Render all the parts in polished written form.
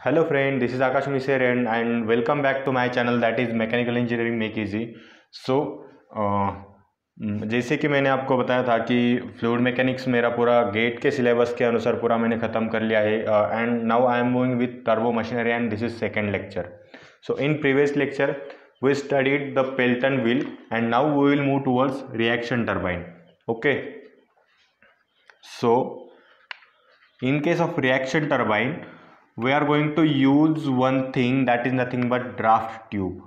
Hello friend, this is Akash Mishr and welcome back to my channel that is Mechanical Engineering Make Easy. So जैसे कि मैंने आपको बताया था कि फ्लूइड मैकेनिक्स मेरा पूरा गेट के सिलेबस के अनुसार पूरा मैंने ख़त्म कर लिया है and now I am moving with turbo machinery and this is second lecture. So in previous lecture we studied the Pelton wheel and now we will move towards reaction turbine. Okay. So in case of reaction turbine we are going to use one thing that is nothing but draft tube.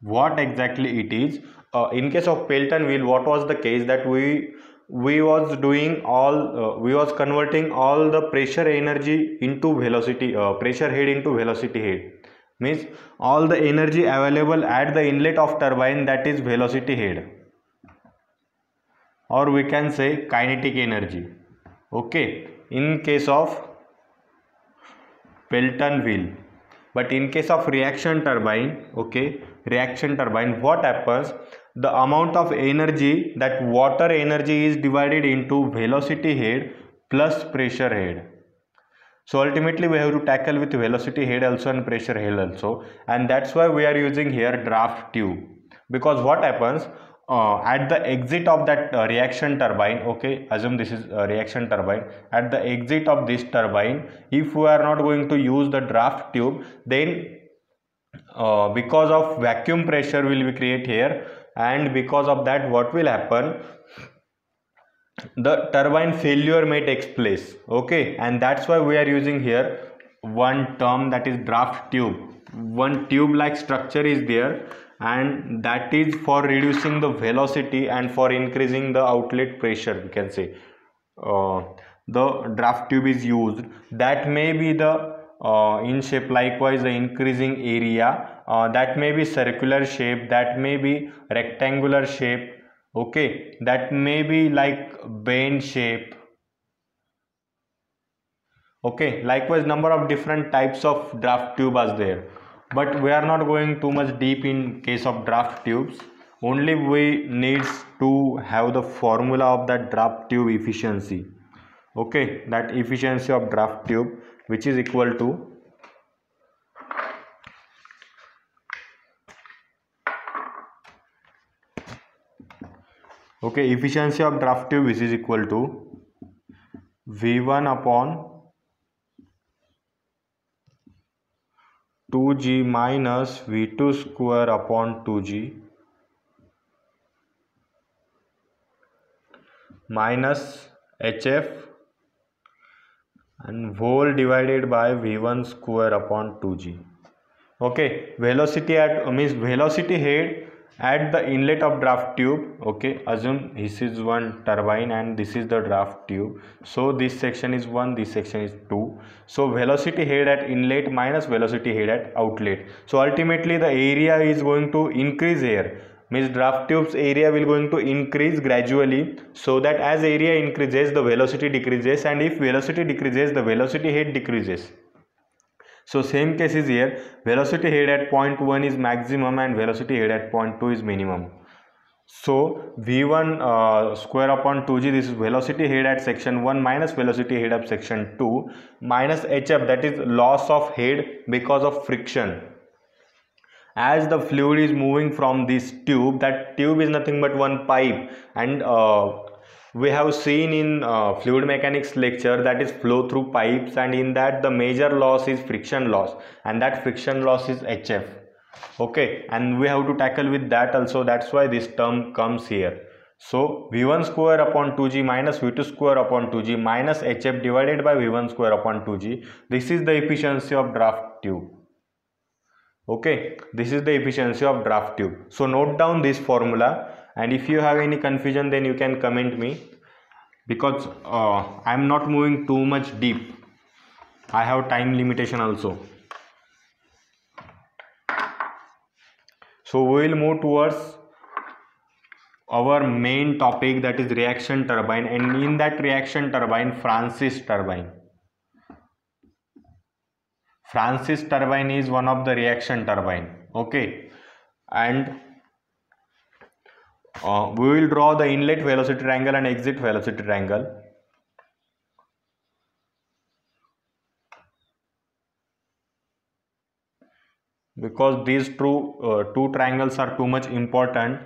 What exactly it is? In case of Pelton wheel, what was the case that we was converting all the pressure energy into velocity, pressure head into velocity head. Means all the energy available at the inlet of turbine, that is velocity head, or we can say kinetic energy. Okay, in case of Pelton wheel. But in case of reaction turbine, okay, reaction turbine, what happens? The amount of energy, that water energy, is divided into velocity head plus pressure head. So ultimately we have to tackle with velocity head also and pressure head also, and that's why we are using here draft tube. Because what happens? At the exit of that reaction turbine, okay, assume this is a reaction turbine. At the exit of this turbine, if we are not going to use the draft tube, then because of vacuum pressure will be created here, and because of that what will happen, the turbine failure may take place. Okay, and that's why we are using here one term, that is draft tube. One tube like structure is there, and that is for reducing the velocity and for increasing the outlet pressure, we can say. The draft tube is used. That may be the in shape, likewise the increasing area, that may be circular shape, that may be rectangular shape, okay, that may be like bend shape. Okay, likewise number of different types of draft tube are there. But we are not going too much deep in case of draft tubes. Only we needs to have the formula of that draft tube efficiency. Okay, that efficiency of draft tube, which is equal to efficiency of draft tube, which is equal to V1 upon 2g minus v2 square upon 2g minus hf and whole divided by v1 square upon 2g. Okay, velocity at means velocity head at the inlet of draft tube. Okay, assume this is one turbine and this is the draft tube. So this section is 1, this section is 2. So velocity head at inlet minus velocity head at outlet. So ultimately the area is going to increase here. Means draft tube's area will going to increase gradually, so that as area increases the velocity decreases, and if velocity decreases the velocity head decreases. So same case is here. Velocity head at point 1 is maximum and velocity head at point 2 is minimum. So v1 square upon 2g, this is velocity head at section 1 minus velocity head at section 2 minus hf, that is loss of head because of friction. As the fluid is moving from this tube, that tube is nothing but one pipe, and we have seen in fluid mechanics lecture, that is flow through pipes, and in that the major loss is friction loss, and that friction loss is HF. Okay, and we have to tackle with that also. That's why this term comes here. So V1 square upon 2G minus V2 square upon 2G minus HF divided by V1 square upon 2G. This is the efficiency of draft tube. Okay, this is the efficiency of draft tube. So note down this formula. And if you have any confusion, then you can comment me, because I am not moving too much deep. I have time limitation also. So we will move towards our main topic, that is reaction turbine, and in that reaction turbine, Francis turbine. Francis turbine is one of the reaction turbine. Okay, and we will draw the inlet velocity triangle and exit velocity triangle. because these two triangles are too much important.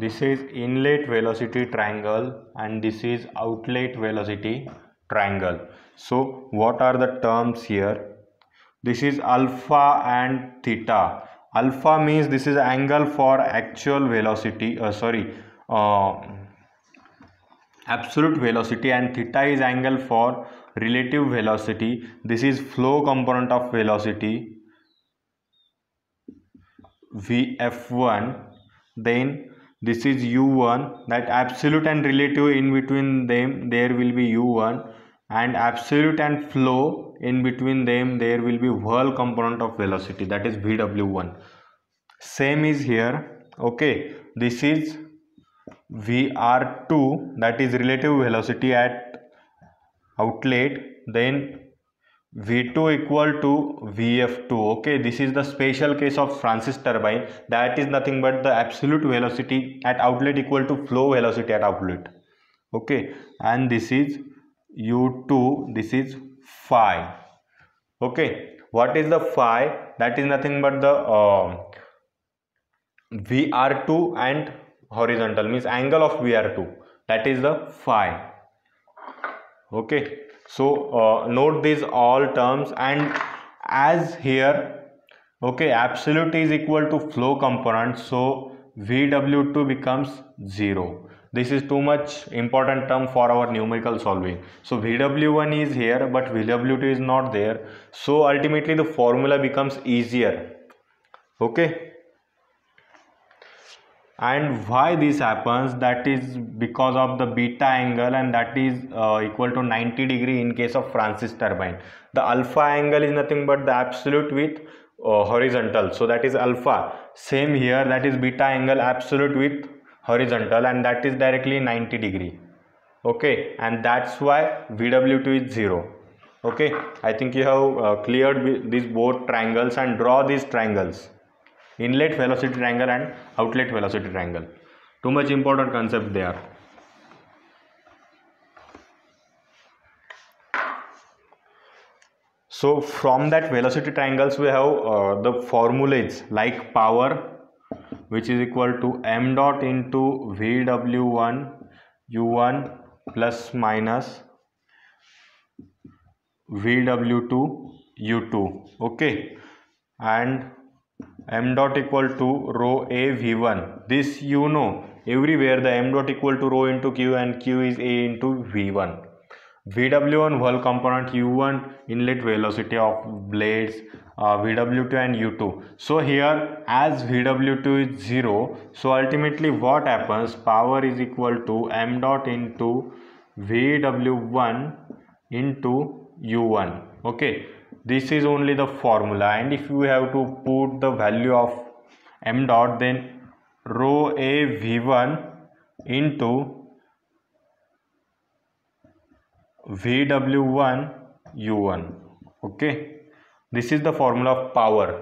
This is inlet velocity triangle and this is outlet velocity triangle. So what are the terms here? This is alpha and theta. Alpha means this is angle for actual velocity, absolute velocity, and theta is angle for relative velocity. This is flow component of velocity, Vf1. Then this is u1, that absolute and relative, in between them there will be u1, and absolute and flow, in between them there will be whirl component of velocity, that is vw1. Same is here. Okay, this is vr2, that is relative velocity at outlet, then V2 equal to Vf2. Okay, this is the special case of Francis turbine, that is nothing but the absolute velocity at outlet equal to flow velocity at outlet. Okay, and this is U2, this is phi. Okay, what is the phi? That is nothing but the Vr2 and horizontal, means angle of Vr2, that is the phi. Okay. So note these all terms, and as here, okay, absolute is equal to flow component, so VW2 becomes 0. This is too much important term for our numerical solving. So VW1 is here, but VW2 is not there. So ultimately the formula becomes easier. Okay. And why this happens? That is because of the beta angle, and that is equal to 90 degree in case of Francis turbine. The alpha angle is nothing but the absolute with horizontal, so that is alpha. Same here, that is beta angle, absolute with horizontal, and that is directly 90 degree. Okay, and that's why VW2 is 0. Okay, I think you have cleared these both triangles, and draw these triangles. Inlet velocity triangle and outlet velocity triangle. Too much important concept there. So from that velocity triangles we have the formulas like power, which is equal to m dot into VW1 u1 plus minus VW2 u2. Okay, and m dot equal to rho a v1. This you know, everywhere the m dot equal to rho into q, and q is a into v1. Vw1 whirl component, u1 inlet velocity of blades, vw2 and u2. So here as vw2 is 0, so ultimately what happens? Power is equal to m dot into vw1 into u1. Okay. This is only the formula, and if you have to put the value of m dot, then rho a v1 into vw1 u1. Okay, this is the formula of power.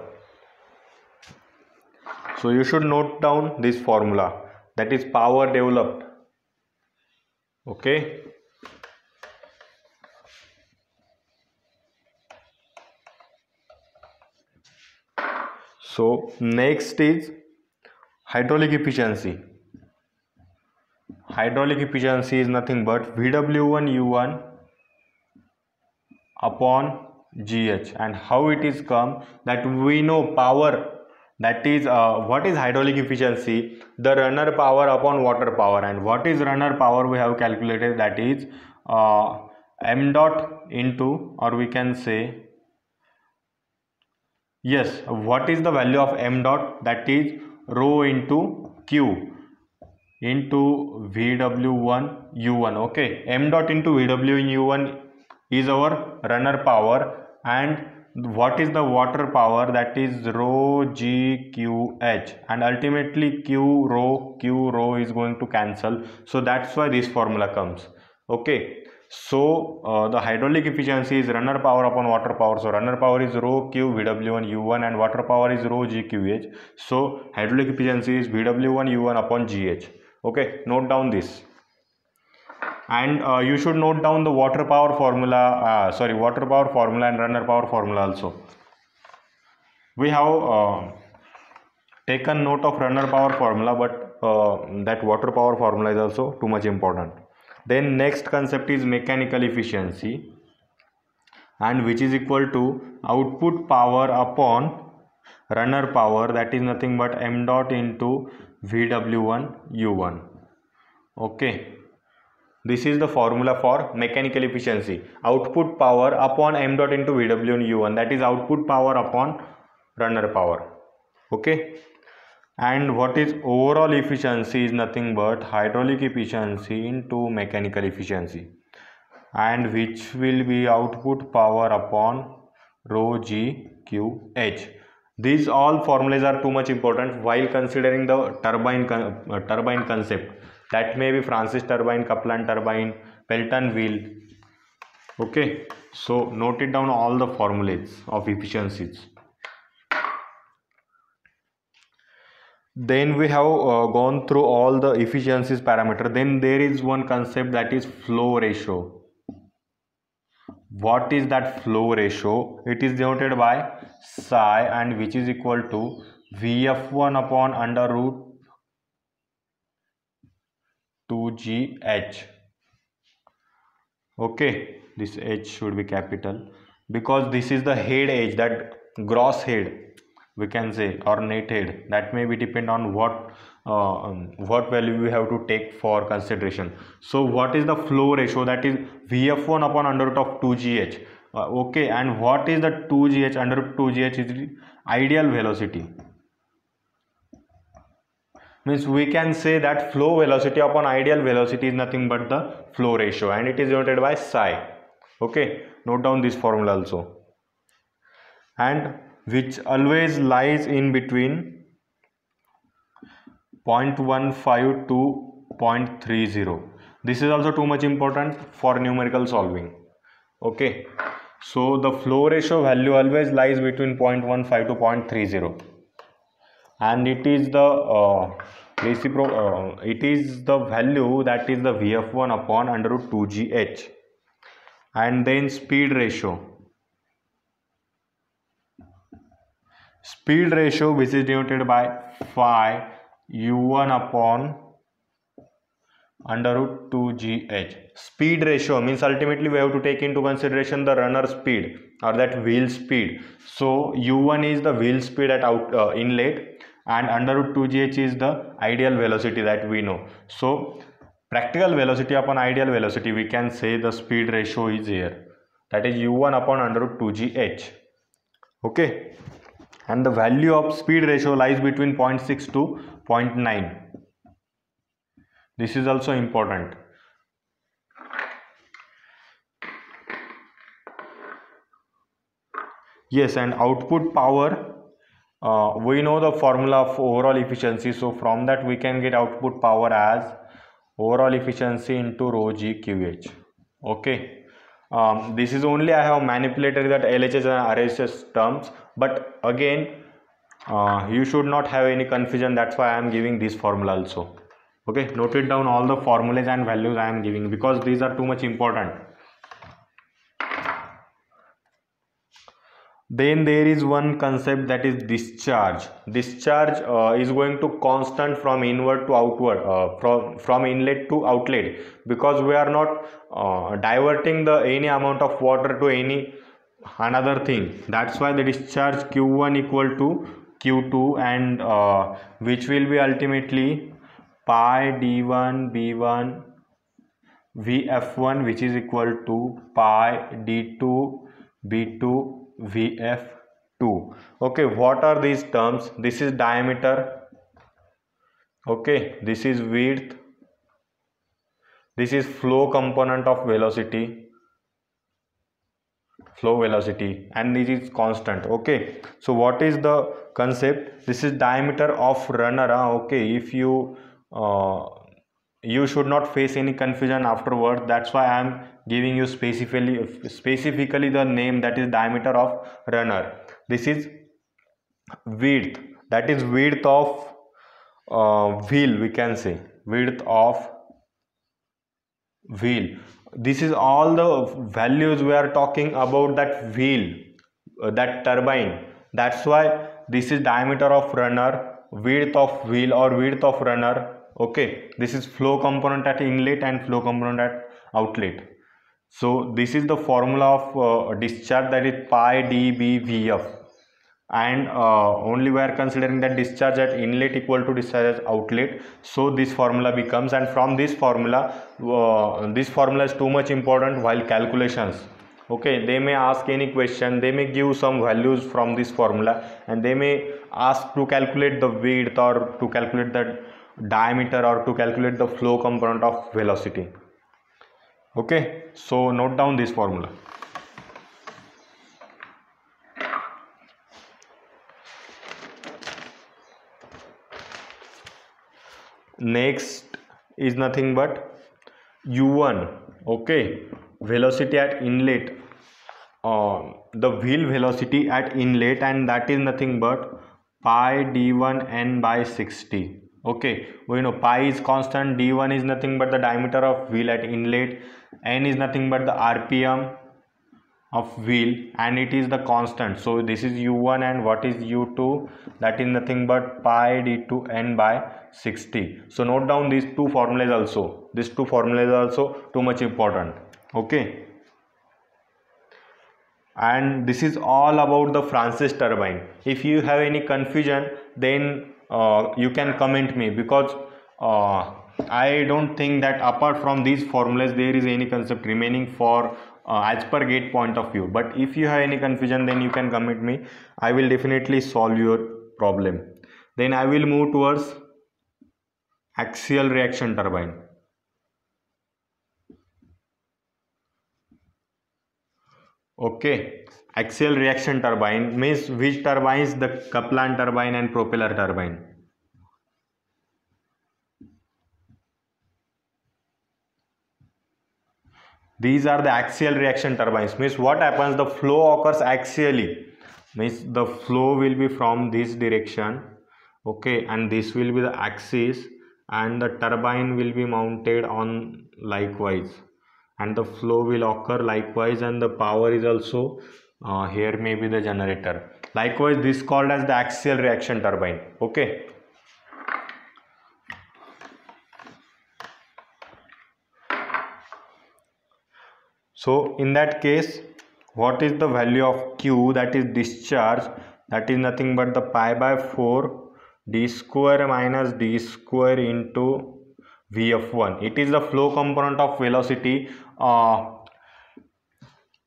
So you should note down this formula, that is power developed. Okay. So next is hydraulic efficiency. Hydraulic efficiency is nothing but VW1 U1 upon GH, and how it is come, that we know power, that is what is hydraulic efficiency? The runner power upon water power, and what is runner power we have calculated, that is m dot into, or we can say, yes, what is the value of m dot? That is rho into q into vw1 u1. Okay, m dot into vw1 u1 is our runner power, and what is the water power? That is rho g q h, and ultimately q rho is going to cancel, so that's why this formula comes. Okay, so the hydraulic efficiency is runner power upon water power. So runner power is rho q vw1 u1 and water power is rho g q h. So hydraulic efficiency is vw1 u1 upon gh. Okay, note down this. And you should note down the water power formula, water power formula and runner power formula also. We have taken note of runner power formula, but that water power formula is also too much important. Then next concept is mechanical efficiency, and which is equal to output power upon runner power, that is nothing but m dot into VW1 U1. Okay. This is the formula for mechanical efficiency. Output power upon m dot into VW1 U1, that is output power upon runner power. Okay. And what is overall efficiency is nothing but hydraulic efficiency into mechanical efficiency, and which will be output power upon rho G Q H. These all formulas are too much important while considering the turbine concept. That may be Francis turbine, Kaplan turbine, Pelton wheel. Okay, so note it down, all the formulas of efficiencies. Then we have gone through all the efficiencies parameter. Then there is one concept, that is flow ratio. What is that flow ratio? It is denoted by psi, and which is equal to Vf1 upon under root 2gh. Okay, this h should be capital because this is the head h, that gross head we can say, or net head. That may be depend on what value we have to take for consideration. So what is the flow ratio? That is Vf1 upon under root of 2gh. Okay, and what is the 2gh? Under root 2gh is the ideal velocity. Means we can say that flow velocity upon ideal velocity is nothing but the flow ratio, and it is denoted by psi. Okay, note down this formula also. And which always lies in between 0.15 to 0.30. This is also too much important for numerical solving. Okay, so the flow ratio value always lies between 0.15 to 0.30, and it is the value that is the Vf1 upon under root 2gh. And then speed ratio. Speed ratio, which is denoted by phi u1 upon under root 2gh. Speed ratio means ultimately we have to take into consideration the runner speed, or that wheel speed. So u1 is the wheel speed at inlet, and under root 2gh is the ideal velocity that we know. So practical velocity upon ideal velocity, we can say the speed ratio is here, that is u1 upon under root 2gh. Okay. And the value of speed ratio lies between 0.6 to 0.9. This is also important. Yes, and output power. We know the formula of overall efficiency. So from that we can get output power as overall efficiency into rho G QH. Okay. This is only I have manipulated that LHS and RHS terms, but again you should not have any confusion. That's why I am giving this formula also. Okay, note it down, all the formulas and values I am giving, because these are too much important. Then there is one concept, that is discharge. Discharge is going to constant from inward to outward, from inlet to outlet, because we are not diverting the any amount of water to any another thing. That's why the discharge Q1 equal to Q2, and which will be ultimately pi D1 B1 Vf1, which is equal to pi D2 B2 Vf2. Okay, what are these terms? This is diameter. Okay, this is width. This is flow component of velocity, flow velocity, and this is constant. Okay, so what is the concept? This is diameter of runner. Okay, if you you should not face any confusion afterward. That's why I am giving you specifically the name, that is diameter of runner. This is width, that is width of wheel, we can say width of wheel. This is all the values we are talking about that wheel, that turbine. That's why this is diameter of runner, width of wheel or width of runner. Okay, this is flow component at inlet and flow component at outlet. So this is the formula of discharge, that is pi dBVF, and only we are considering that discharge at inlet equal to discharge at outlet. So this formula becomes, and from this formula is too much important while calculations. Okay, they may ask any question, they may give some values from this formula, and they may ask to calculate the width or to calculate the diameter or to calculate the flow component of velocity. Okay, so note down this formula. Next is nothing but u1. Okay, velocity at inlet, the wheel velocity at inlet, and that is nothing but pi d1n by 60. Okay, we know pi is constant, d1 is nothing but the diameter of wheel at inlet, n is nothing but the rpm of wheel, and it is the constant. So this is u1, and what is u2? That is nothing but pi d2n by 60. So note down these two formulas also. These two formulas are also too much important. Okay, and this is all about the Francis turbine. If you have any confusion, then you can comment me, because I don't think that apart from these formulas there is any concept remaining for as per gate point of view. But if you have any confusion, then you can comment me. I will definitely solve your problem. Then I will move towards axial reaction turbine. Okay, axial reaction turbine means which turbines? The Kaplan turbine and propeller turbine. These are the axial reaction turbines. Means what happens? The flow occurs axially. Means the flow will be from this direction. Okay, and this will be the axis, and the turbine will be mounted on likewise, and the flow will occur likewise, and the power is also here may be the generator. Likewise, this is called as the axial reaction turbine. Okay. So in that case, what is the value of Q? That is discharge. That is nothing but the pi by 4 d square minus d square into Vf1. It is the flow component of velocity.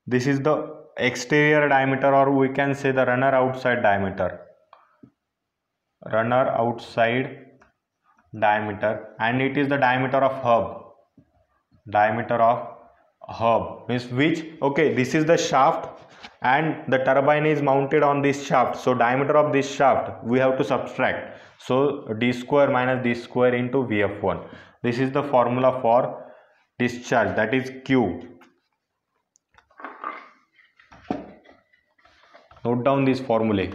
This is the exterior diameter, or we can say the runner outside diameter. Runner outside diameter, and it is the diameter of hub. Diameter of hub means which? Okay, this is the shaft, and the turbine is mounted on this shaft. So diameter of this shaft we have to subtract. So d square minus d square into Vf1. This is the formula for discharge, that is Q. Note down this formula.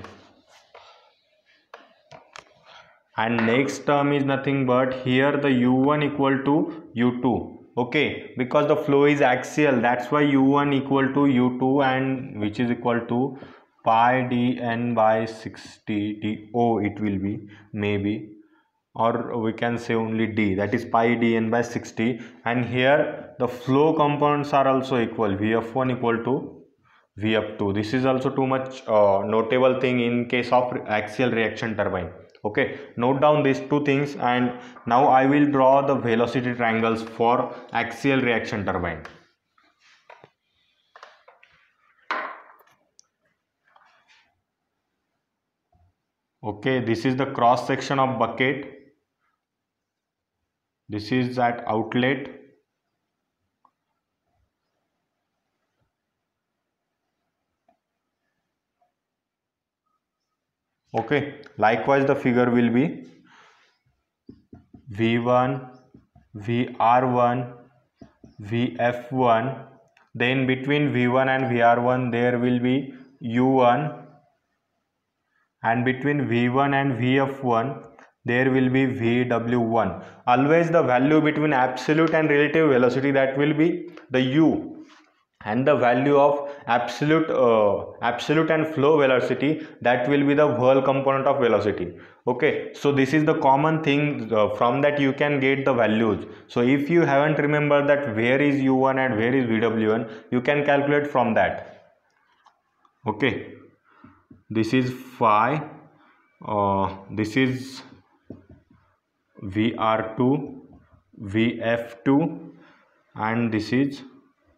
And next term is nothing but here the u1 equal to u2. Okay, because the flow is axial, that's why u1 equal to u2, and which is equal to pi dn by 60 do it will be, maybe, or we can say only d, that is pi dn by 60. And here the flow components are also equal, Vf1 equal to Vf2. This is also too much notable thing in case of axial reaction turbine. Okay, note down these two things, and now I will draw the velocity triangles for axial reaction turbine. Okay, this is the cross section of bucket. This is at outlet. Okay, likewise the figure will be V1, VR1, VF1, then between V1 and VR1 there will be U1, and between V1 and VF1 there will be VW1. Always the value between absolute and relative velocity, that will be the u, and the value of absolute and flow velocity, that will be the whirl component of velocity. Okay, so this is the common thing, from that you can get the values. So if you haven't remembered that where is u1 and where is vw1, you can calculate from that. Okay, this is phi, this is vr2, vf2, and this is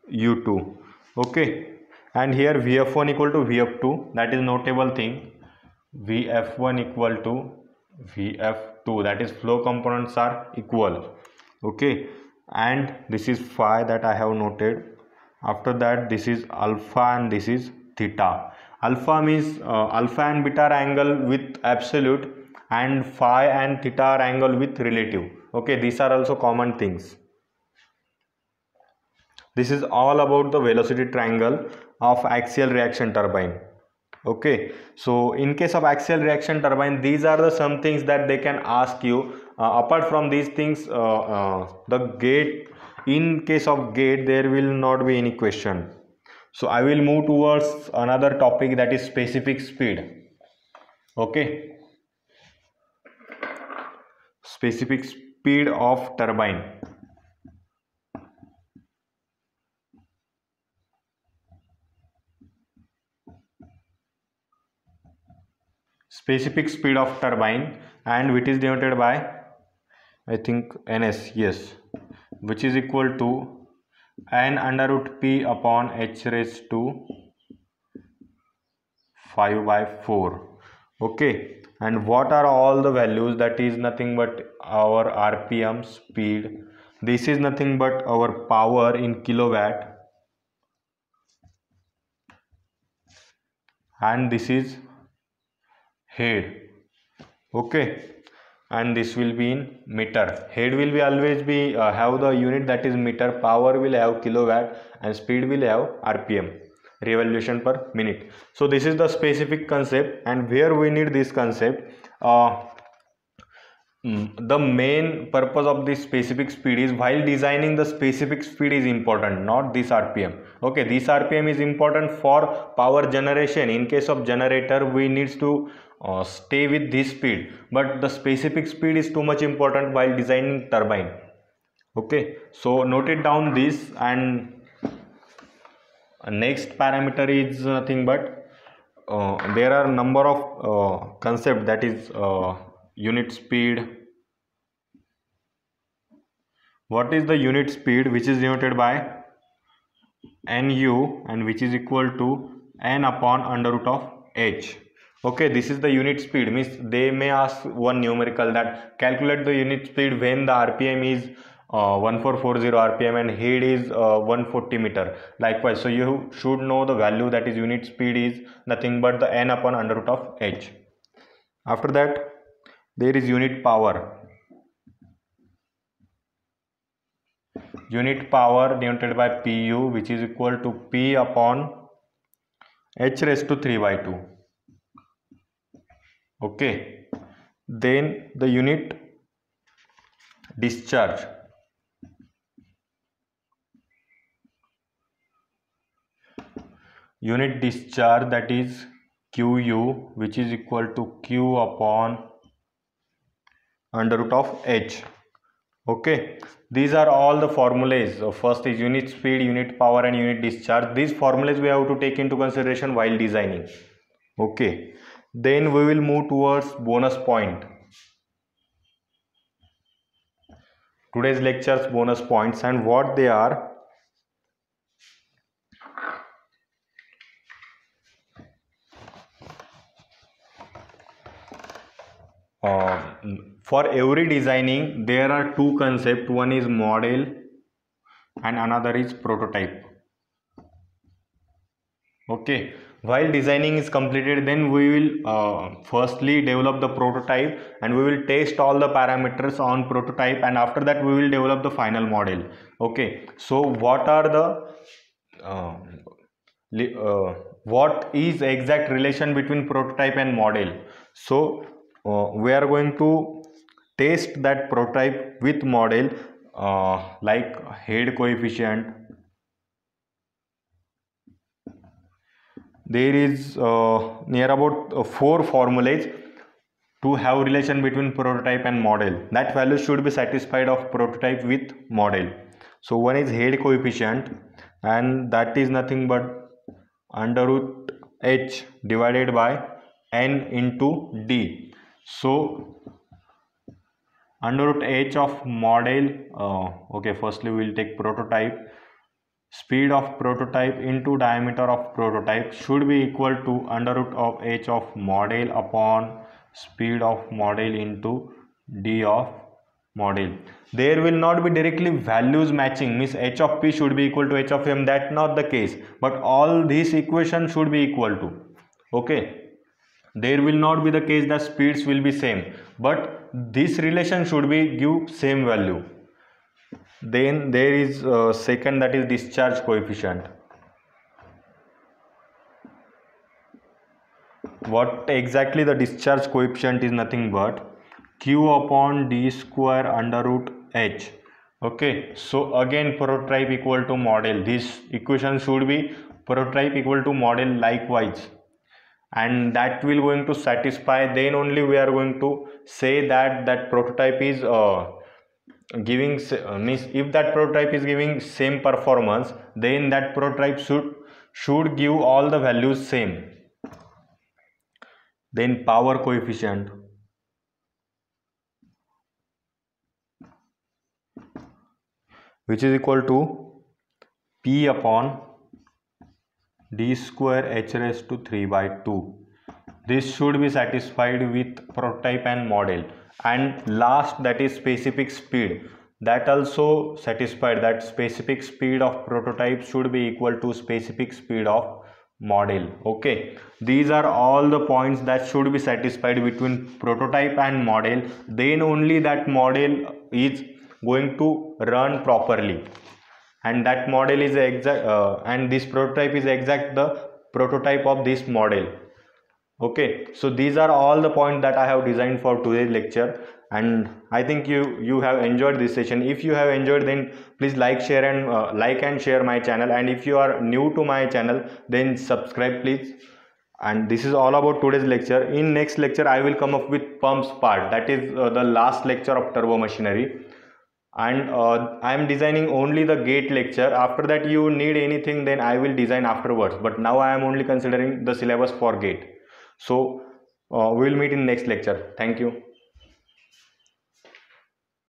u2. Okay, and here vf1 equal to vf2, that is notable thing. Vf1 equal to vf2, that is flow components are equal. Okay, and this is phi that I have noted. After that, this is alpha and this is theta. Alpha means alpha and beta are angle with absolute, and phi and theta are angle with relative. Okay, these are also common things. This is all about the velocity triangle of axial reaction turbine. Okay, so in case of axial reaction turbine, these are the some things that they can ask you. Apart from these things, the gate, in case of gate, there will not be any question. So I will move towards another topic, that is specific speed. Okay, specific speed of turbine. Specific speed of turbine, and which is denoted by, I think, ns, yes, which is equal to n under root p upon h raised to 5/4. Okay, and what are all the values? That is nothing but our RPM speed. This is nothing but our power in kilowatt, and this is head. Okay, and this will be in meter. Head will be always be have the unit, that is meter. Power will have kilowatt, and speed will have RPM, revolution per minute. So this is the specific concept, and where we need this concept, the main purpose of this specific speed is, while designing, the specific speed is important, not this RPM. Okay, this RPM is important for power generation. In case of generator, we needs to stay with this speed, but the specific speed is too much important while designing turbine. Okay, so note it down this. And next parameter is nothing but there are number of concept, that is unit speed. What is the unit speed? Which is denoted by nu, and which is equal to n upon under root of h. Okay, this is the unit speed. Means they may ask one numerical, that calculate the unit speed when the RPM is 1440 RPM and head is 140 meter. Likewise, so you should know the value, that is unit speed is nothing but the n upon under root of h. After that, there is unit power. Unit power denoted by pu, which is equal to p upon h raised to 3/2. Okay, then the unit discharge. Unit discharge, that is QU, which is equal to Q upon under root of H. Okay, these are all the formulas. So first is unit speed, unit power, and unit discharge. These formulas we have to take into consideration while designing. Okay, then we will move towards bonus point. Today's lecture's bonus points, and what they are. For every designing, there are two concepts. One is model and another is prototype. Okay, while designing is completed, then we will firstly develop the prototype, and we will test all the parameters on prototype, and after that we will develop the final model. Okay, so what are the what is exact relation between prototype and model? So we are going to Test that prototype with model like head coefficient. There is near about 4 formulas to have relation between prototype and model. That value should be satisfied of prototype with model. So one is head coefficient, and that is nothing but under root h divided by n into d. So under root h of model, firstly we will take prototype. Speed of prototype into diameter of prototype should be equal to under root of h of model upon speed of model into d of model. There will not be directly values matching, means h of p should be equal to h of m, that's not the case, but all these equations should be equal to, okay. There will not be the case that speeds will be same, but this relation should be give same value. Then there is second, that is discharge coefficient. What exactly the discharge coefficient is nothing but q upon d square under root h. Okay, so again prototype equal to model. This equation should be prototype equal to model likewise. And that will going to satisfy, then only we are going to say that that prototype is giving, means if that prototype is giving same performance, then that prototype should give all the values same. Then power coefficient. Which is equal to P upon d square h raised to 3/2. This should be satisfied with prototype and model. And last, that is specific speed. That also satisfied, that specific speed of prototype should be equal to specific speed of model. Okay, these are all the points that should be satisfied between prototype and model. Then only that model is going to run properly. And that model is exact, and this prototype is exact the prototype of this model. Okay, so these are all the points that I have designed for today's lecture, and I think you have enjoyed this session. If you have enjoyed, then please like and share my channel, and if you are new to my channel, then subscribe please. And this is all about today's lecture. In next lecture I will come up with pumps part, that is the last lecture of Turbomachinery. And I am designing only the gate lecture. After that, you need anything, then I will design afterwards. But now I am only considering the syllabus for gate. So we will meet in next lecture. Thank you.